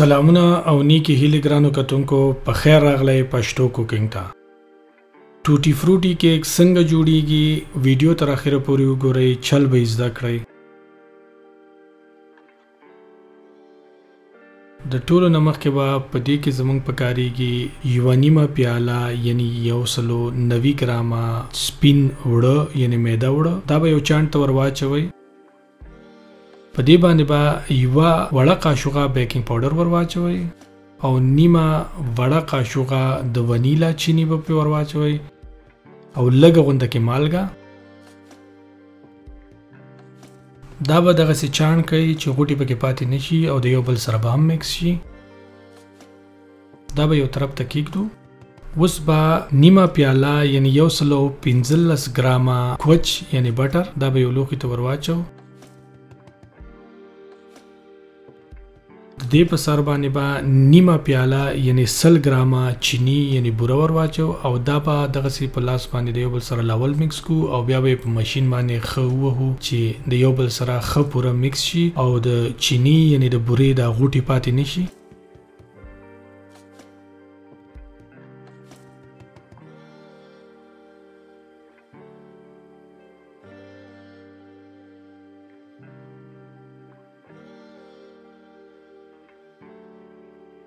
سلامونه او نیکی هیلی ګرانو کتونکو په خیر راغلی پښتو کوکینګ ته ټوټي فروټي کیک څنګه جوړیږي ویډیو تر اخره پورې وګورئ چل به زده کړئ. د ټولو نه مخکې به په دې کې زموږ پکاریږي یوه نیمه پیاله یعنې 190 ګرامه سپین وړه یعنې میده وړه دا به یو چانټ ته ور واچوئ. په دې باندې به یوه وړه قاشوغه بیکینګ پاوډر ور واچوئ او نیمه وړه قاشوغه د ونیلا چینی به پرې ور واچوئ او لږه غونده کې مالګه. دا به دغسې چاڼ کوئ چې غوټې پکې پاتې نه شي او د یو بل سره به هم مکس شي. دا به یو طرف ته کېږدو. اوس به نیمه پیاله یعنې 115 ګرامه کوچ یعنې بټر دا به یو لوښي ته ور واچو. د په سر باندې به نیمه پیاله یعنې 100 ګرامه چینی یعنې بوره ور واچو او دا به دغسې په لاس باندې د یو بل سره لاول مکس کو او بیا به یې په ماشین باندې ښه ووهو چې د یو بل سره ښه پوره مکس شي او د چینی یعنې د بورې دا غوټې پاتې نه شي.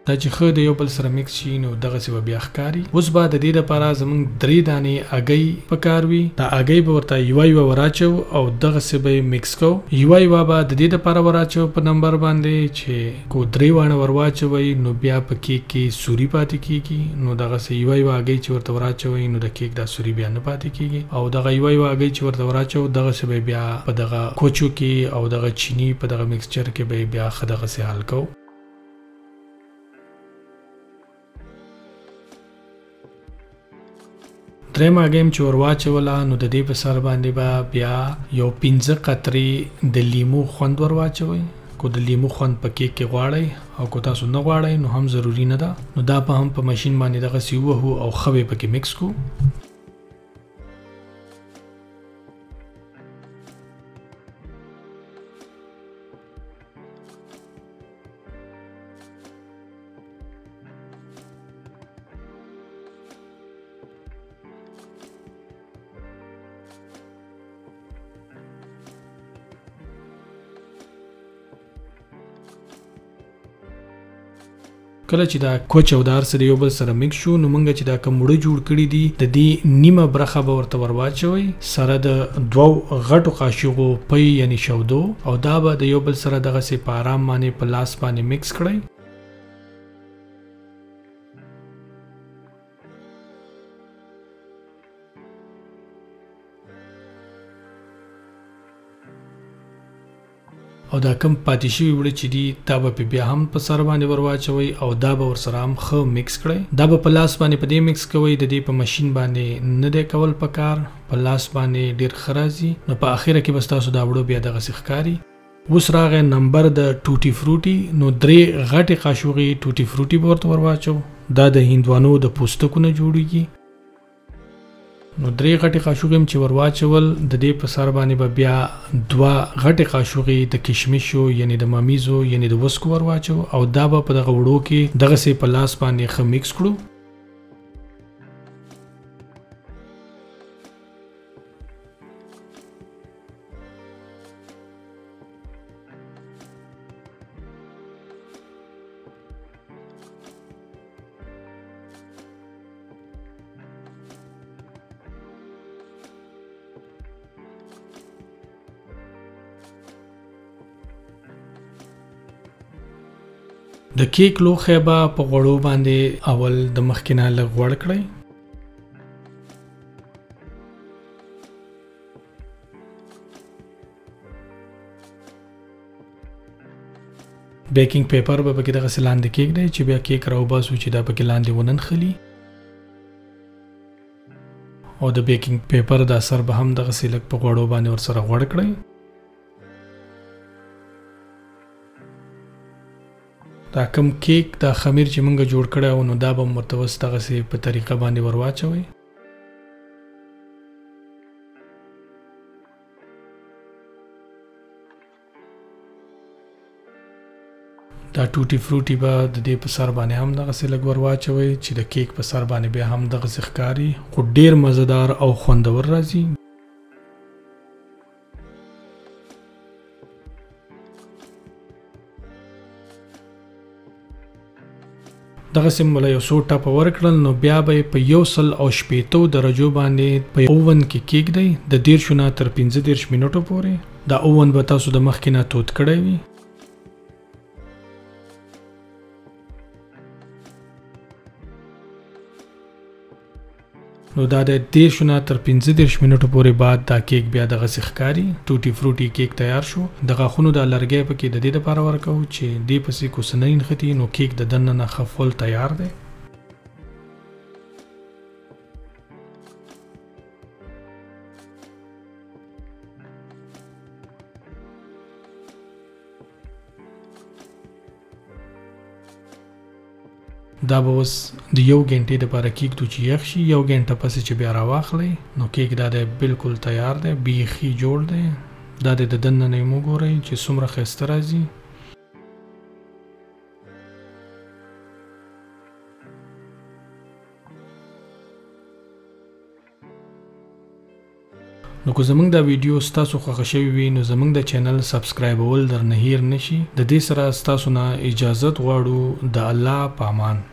دا چې ښه د یو بل سره مکس شي نو دغسې به بیا ښکاري. اوس به د دې دپاره زموږ 3 دانې هګۍ پکار وي. دا هګۍ به ورته یوه یوه ور اچو او دغسې به یې مکس کو یوه یوه به د دې دپاره ور اچو په نمبر باندې چې کو 3 واڼه ور واچوئ نو بیا په کیک کې سوري پاتې کیږي نو دغسې یوه یوه هګۍ چې ورته ور اچوئ نو د کیک دا سوري بیا نه پاتې کیږي او دغه یوه یوه هګۍ چې ورته ور اچو دغسې به بیا په دغه کوچو کې او دغه چینی په دغه مکسچر کې به یې بیا ښه دغسې حل کو. درېم هګۍ چې ور واچوله نو د دې په سر باندې به بیا یو 15 قطرې د لیمو خوند ور واچوئ. کو د لیمو خوند په کیک کې غواړئ او کو تاسو نه غواړئ نو هم ضروري نه ده. نو دا په هم په ماشین باندې دغسې ووهو او ښه به یې پکې مکس کړو. کله چې دا کوچ او دار سره یو بل سره مکس شو نو موږ چې دا کوم وړه جوړ کړي دي د دې نیمه برخه به ورته ور واچوئ سره د دوو غټو قاشغو پی یعنی شودو او دا به د یو بل سره دغسې په آرام باندې په لاس باندې مکس کړئ. او دا کم پاتې شوي وړه چې دي دا به پې بیا هم په سر باندې ور واچوئ او دا به ورسره هم ښه مکس کړئ. دا به په لاس باندې په دې مکس کوئ د دې په ماشین باندې نه دی کول پکار. په لاس باندې ډېر ښه راځي نو په اخره کې به ستاسو دا وړو بیا دغسې ښکاري. اوس راغی نمبر د ټوټي فروټي نو 3 غټې قاشوغې ټوټي فروټي به ورته ور واچو. دا د هندوانو د پوستکو نه جوړیږي نو 3 غټې قاشوغې چې ور واچول د دې په سر باندې به بیا 2 غټې قاشوغې د کشمشو یعنې د ممیزو یعنې د وسکو ور واچو او دا به په دغه وړو کې دغسې په لاس باندې ښه مکس کړو. د کیک لوښی به په غوړو باندې اول د مخکې نه لږ غوړ کړئ. بیکینګ پیپر به پکې دغسې لاندې کېږدئ چې بیا کیک راوباسو چې دا پکې لاندې وننښلي او د بیکینګ پیپر دا سر به هم دغسې لږ په غوړو باندې ورسره غوړ کړئ. دا کم کیک دا خمیر چې موږ جوړ کړی و نو دا به متوسط دغسې په طریقه باندې ور واچوئ. دا ټوټي فروټي به د دې په سر باندې هم دغسې لږ ور واچوئ چې د کیک په سر باندې بیا هم دغسې ښکاري، خو ډیر مزدار او خوندور راځي. دغسې مولا یو څو ټاپه ورکړل نو بیا به یې په 160 درجو باندې په اوون کې کیږدئ د 13 نه تر 15 منټو پورې. دا اوون به تاسو د مخکې نه تود کړی وي. نو دا د 13 نه تر 15 منټو پورې بعد دا کیک بیا دغسې ښکاري. ټوټي فروټي کیک تیار شو. د غاښونو دا لرګی پکې د دې لپاره ورکو چې دې پسې کوسنۍ نښتي نو کیک د دننه نه ښه فول تیار دی. دا به اوس د یو ګنټې دپاره کیږدو چې یخ شي. یو ګنټه پسې چې بیا راواخلئ نو کیک دا دی بالکل تیار دی، بیخي جوړ دی. دا د دننه نه یې وګورئ چې څومره ښایسته راځي. نو که زمونږ دا ویډیو ستاسو خوښه شوي وي نو زمونږ د چینل سبسکرایبول در نه هیر نه شي. د دې سره ستاسو نه اجازت غواړو. د الله په امان.